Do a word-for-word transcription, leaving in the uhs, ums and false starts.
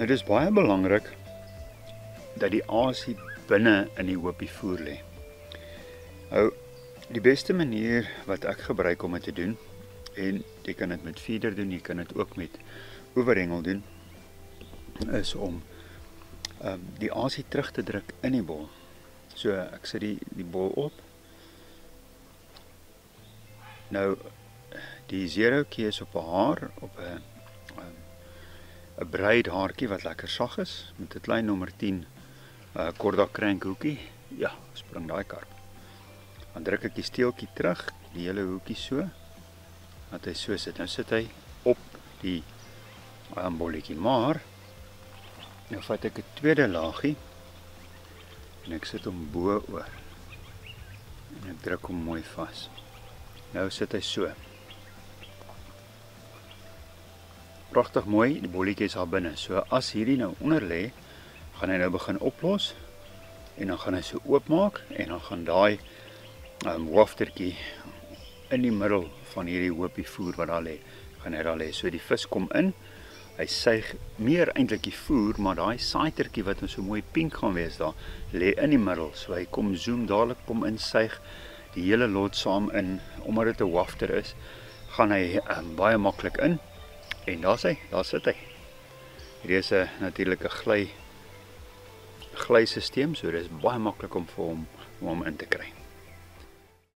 Dit is baie belangrik dat die asie binne in die hoopie voer lê. Nou, die beste manier wat ek gebruik om dit te doen, en jy kan dit met feeder doen, jy kan dit ook met oeverhengel doen, is om um, die asie terug te druk in die bol. So ek sit die, die bol op. Nou, die zero kees op 'n haar, op 'n 'n breed haartjie wat lekker sag is, met 'n klein nommer tien uh, korda crank hoekie. Ja, spring daai karp. Dan druk ek die steeltjie terug, die hele hoekie so, dat hy so sit. Nou sit hy op die um, bolletjie, maar nou vat ek 'n tweede laagie en ek sit hom bo oor. En ek druk hom mooi vas. Nou sit hy so. Pragtig mooi, die bolletjie is al binne. So as hierdie nou onder lê, gaan hy nou begin oplos en dan gaan hy so oopmaak en dan gaan daai um, waftertjie in die middel van hierdie hoopie voer wat daar lê, gaan hy daar lê. So die vis kom in, hy suig meer eintlik die voer, maar daai saitertjie wat nou so mooi pink gaan wees daar, lê in die middel. So hy kom zoom dadelik, kom in, suig die hele lot saam in. Omdat dit 'n wafter is, gaan hy um, baie maklik in. En daar sê, daar sit hy. Hier is 'n natuurlike gly gly stelsel, so dit is baie maklik om vir hom om hom in te kry.